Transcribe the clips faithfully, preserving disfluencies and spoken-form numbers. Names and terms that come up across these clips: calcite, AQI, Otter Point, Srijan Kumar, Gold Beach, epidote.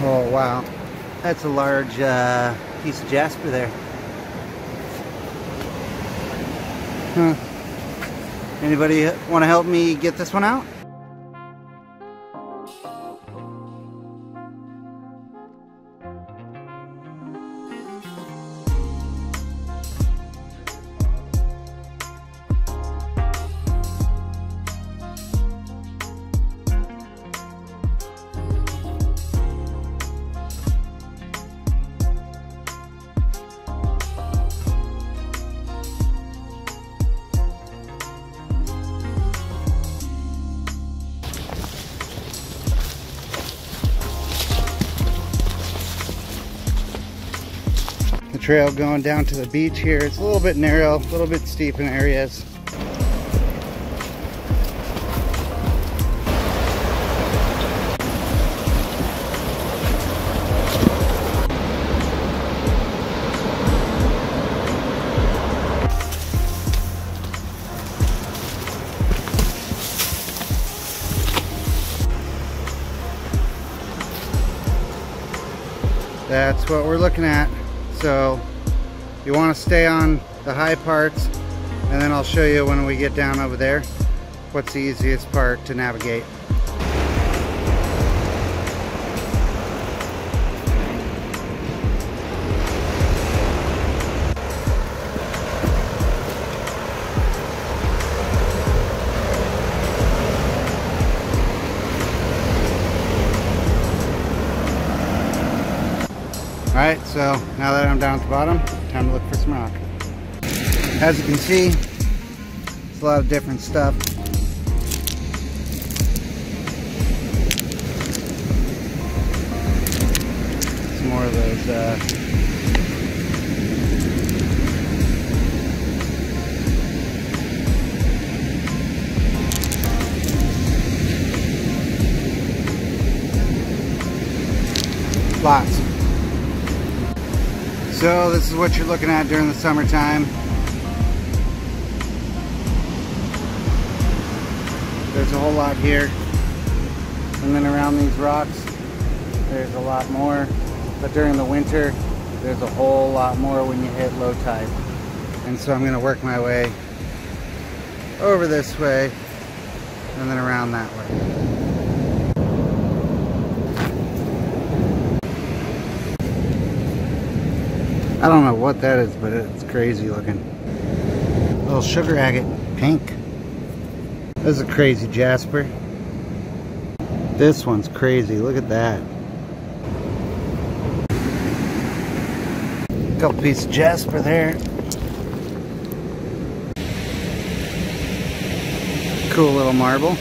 Oh wow, that's a large uh, piece of jasper there. Huh. Anybody want to help me get this one out? Trail going down to the beach here. It's a little bit narrow, a little bit steep in areas. That's what we're looking at. So you want to stay on the high parts, and then I'll show you when we get down over there what's the easiest part to navigate. Alright, so now that I'm down at the bottom, time to look for some rock. As you can see, it's a lot of different stuff. It's more of those uh, lots. So this is what you're looking at during the summertime. There's a whole lot here. And then around these rocks, there's a lot more. But during the winter, there's a whole lot more when you hit low tide. And so I'm gonna work my way over this way and then around that way. I don't know what that is, but it's crazy looking. A little sugar agate, pink. This is a crazy jasper. This one's crazy, look at that. Couple pieces of jasper there. Cool little marble.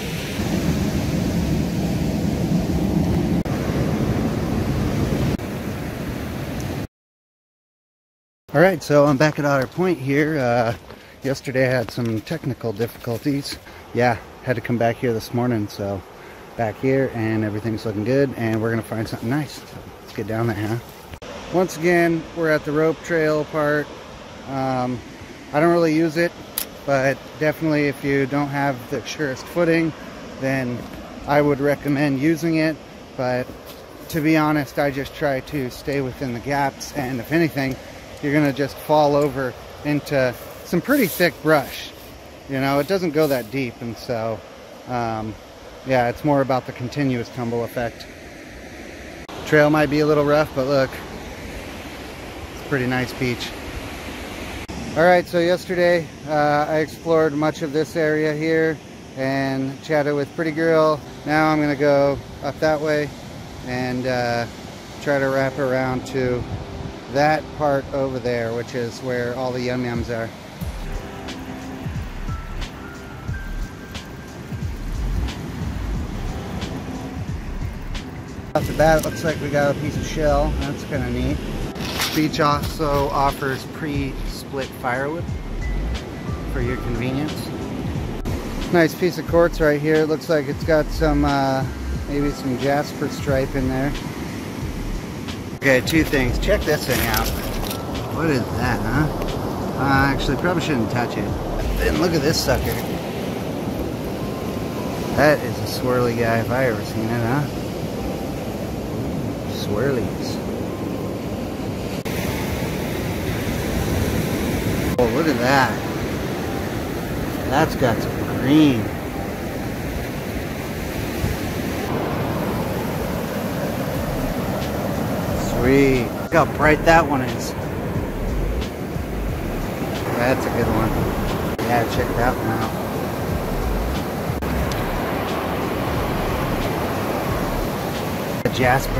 Alright, so I'm back at Otter Point here. Uh, yesterday I had some technical difficulties. Yeah, had to come back here this morning, so back here and everything's looking good and we're going to find something nice. So let's get down there, huh? Once again, we're at the rope trail part. Um, I don't really use it, but definitely if you don't have the surest footing, then I would recommend using it. But to be honest, I just try to stay within the gaps, and if anything, you're gonna just fall over into some pretty thick brush. You know, it doesn't go that deep, and so um, yeah, it's more about the continuous tumble effect. Trail might be a little rough, but look, it's a pretty nice beach. Alright, so yesterday uh, I explored much of this area here and chatted with Pretty Girl. Now I'm gonna go up that way and uh, try to wrap around to that part over there, which is where all the yum yums are. Off the bat, it looks like we got a piece of shell. That's kind of neat. The beach also offers pre-split firewood for your convenience. Nice piece of quartz right here. It looks like it's got some uh, maybe some jasper stripe in there. Okay, two things. Check this thing out. What is that, huh? Uh, actually, probably shouldn't touch it. And look at this sucker. That is a swirly guy if I ever seen it, huh? swirlies. Oh, look at that. That's got some green. Sweet. Look how bright that one is. That's a good one. Yeah, check that one out. Jasper.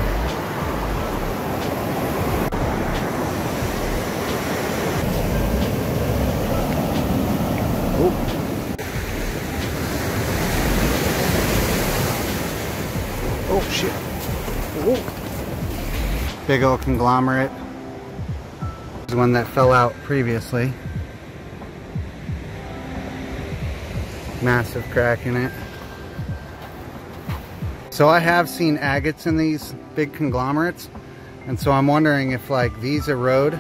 Oh. Oh shit. Oh. Big old conglomerate. This is one that fell out previously. Massive crack in it. So I have seen agates in these big conglomerates, and so I'm wondering if like these erode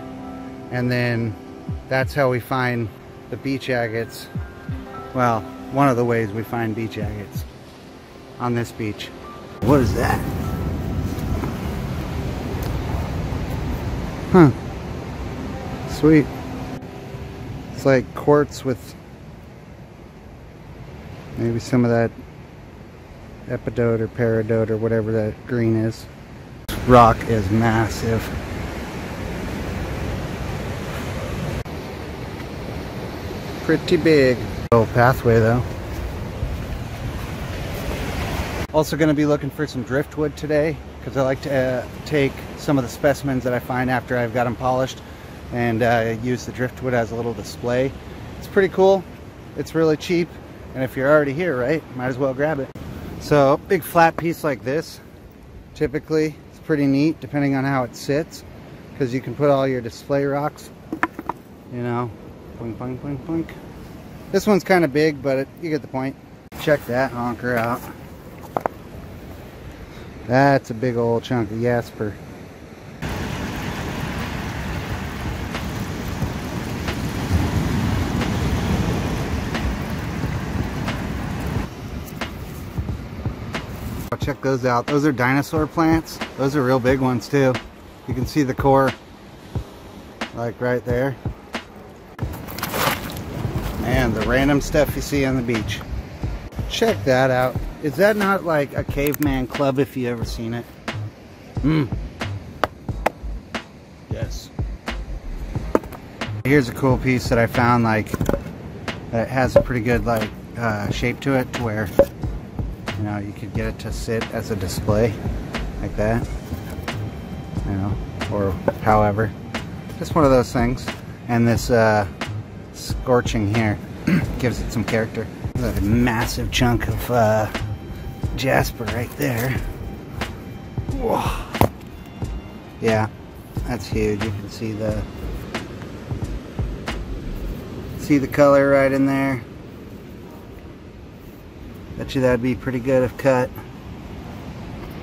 and then that's how we find the beach agates. Well, one of the ways we find beach agates on this beach. What is that? Huh. Sweet. It's like quartz with maybe some of that epidote or peridote or whatever that green is. This rock is massive. Pretty big. Little pathway though. Also going to be looking for some driftwood today because I like to uh, take some of the specimens that I find after I've got them polished and uh, use the driftwood as a little display. It's pretty cool. It's really cheap, and if you're already here, right, might as well grab it. So, big flat piece like this, typically, it's pretty neat depending on how it sits, because you can put all your display rocks, you know, blink, blink, blink, blink. This one's kind of big, but it, you get the point. Check that honker out. That's a big old chunk of jasper. Check those out. Those are dinosaur plants. Those are real big ones too. You can see the core like right there. And the random stuff you see on the beach. Check that out. Is that not like a caveman club if you ever seen it? Mm. Yes. Here's a cool piece that I found, like that has a pretty good like uh, shape to it to where you know, you could get it to sit as a display, like that, you know, or however. Just one of those things. And this uh, scorching here gives it some character. There's a massive chunk of uh, jasper right there. Whoa. Yeah, that's huge. You can see the, see the color right in there. Bet you that'd be pretty good if cut.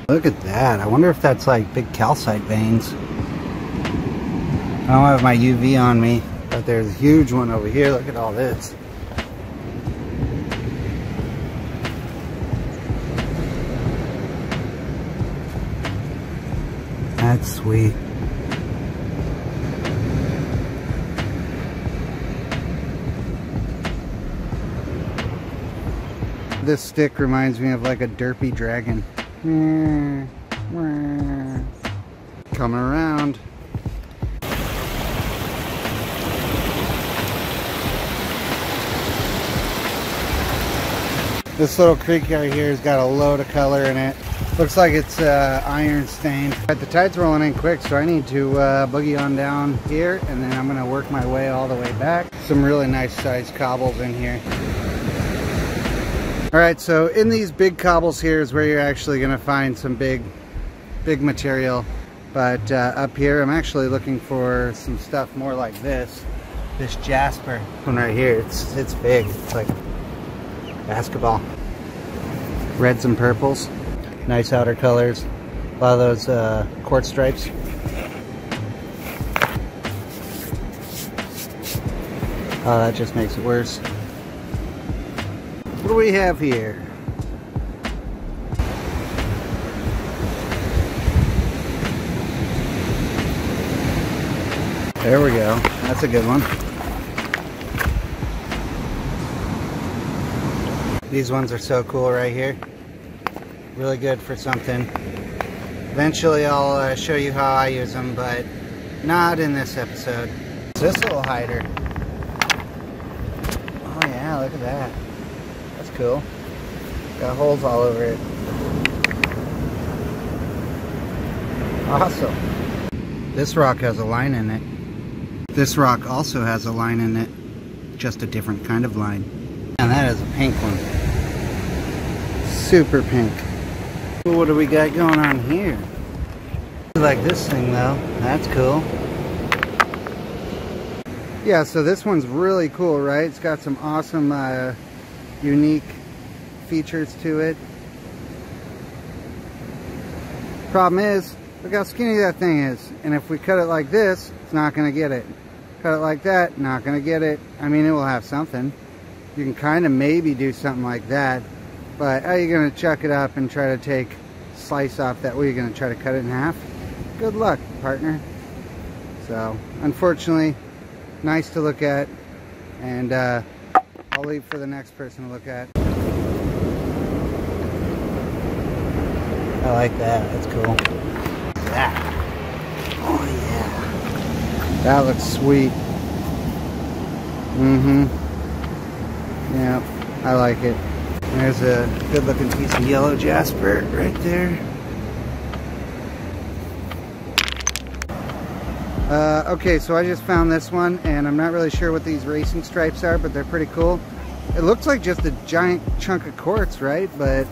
Look at that. I wonder if that's like big calcite veins. I don't have my U V on me, but there's a huge one over here. Look at all this. That's sweet. This stick reminds me of like a derpy dragon. Coming around. This little creek right here has got a load of color in it. Looks like it's uh, iron stained. But the tide's rolling in quick, so I need to uh, boogie on down here, and then I'm gonna work my way all the way back. Some really nice sized cobbles in here. Alright, so in these big cobbles here is where you're actually going to find some big, big material. But uh, up here, I'm actually looking for some stuff more like this. This jasper one right here, it's, it's big. It's like basketball. Reds and purples. Nice outer colors. A lot of those uh, quartz stripes. Oh, that just makes it worse. What do we have here? There we go. That's a good one. These ones are so cool right here. Really good for something. Eventually I'll uh, show you how I use them, but not in this episode. It's this little hider. Oh yeah, look at that. That's cool. Got holes all over it. Awesome. This rock has a line in it. This rock also has a line in it. Just a different kind of line. And that is a pink one. Super pink. Well, what do we got going on here? I like this thing though. That's cool. Yeah, so this one's really cool, right? It's got some awesome, uh, unique features to it. Problem is, look how skinny that thing is. And if we cut it like this, it's not going to get it. Cut it like that, not going to get it. I mean, it will have something. You can kind of maybe do something like that, but how are you going to chuck it up and try to take slice off that way? You're going to try to cut it in half? Good luck, partner. So, unfortunately, nice to look at, and uh, I'll leave for the next person to look at. I like that. That's cool. That. Oh, yeah. That looks sweet. Mm-hmm. Yeah, I like it. There's a good looking piece of yellow jasper right there. Uh, okay, so I just found this one, and I'm not really sure what these racing stripes are, but they're pretty cool. It looks like just a giant chunk of quartz, right? But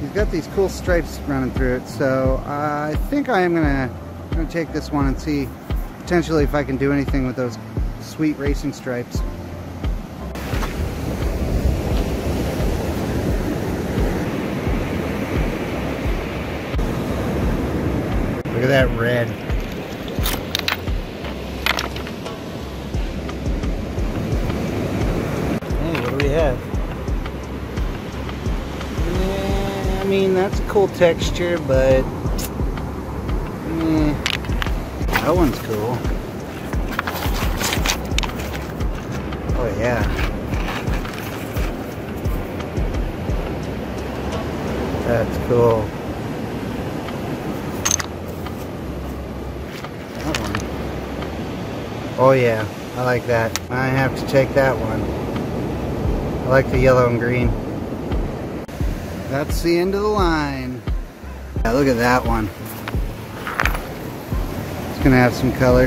he's got these cool stripes running through it, so uh, I think I am gonna, gonna take this one and see potentially if I can do anything with those sweet racing stripes. Look at that red. Hey, what do we have? Yeah, I mean, that's a cool texture, but... Yeah. That one's cool. Oh, yeah. That's cool. Oh yeah, I like that. I have to take that one. I like the yellow and green. That's the end of the line. Yeah, look at that one. It's gonna have some color.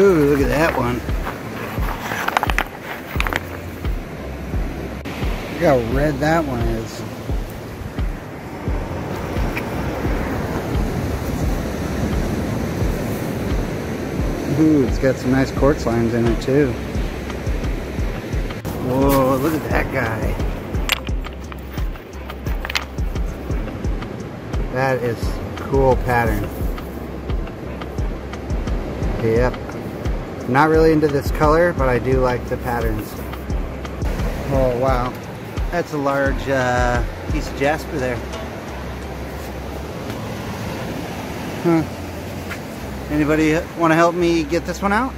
Ooh, look at that one. Look how red that one is. Ooh, it's got some nice quartz lines in it too. Whoa, look at that guy. That is cool pattern. Yep. I'm not really into this color, but I do like the patterns. Oh wow. That's a large uh, piece of jasper there. Huh. Anybody want to help me get this one out?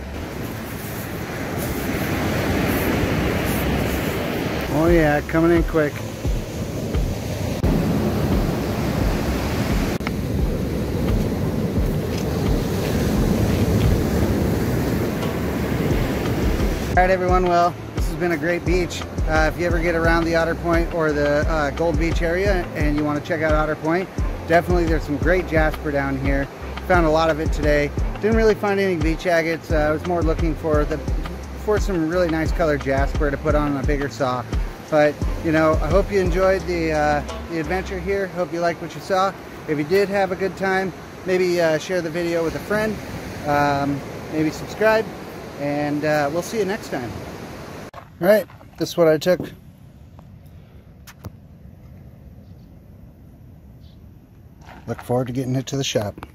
Oh yeah, coming in quick. Alright everyone, well, this has been a great beach. Uh, if you ever get around the Otter Point or the uh, Gold Beach area and you want to check out Otter Point, definitely there's some great jasper down here. Found a lot of it today. Didn't really find any beach agates. Uh, I was more looking for the for some really nice colored jasper to put on a bigger saw. But you know, I hope you enjoyed the uh, the adventure here. Hope you liked what you saw. If you did have a good time, maybe uh, share the video with a friend. Um, maybe subscribe, and uh, we'll see you next time. All right, this is what I took. Look forward to getting it to the shop.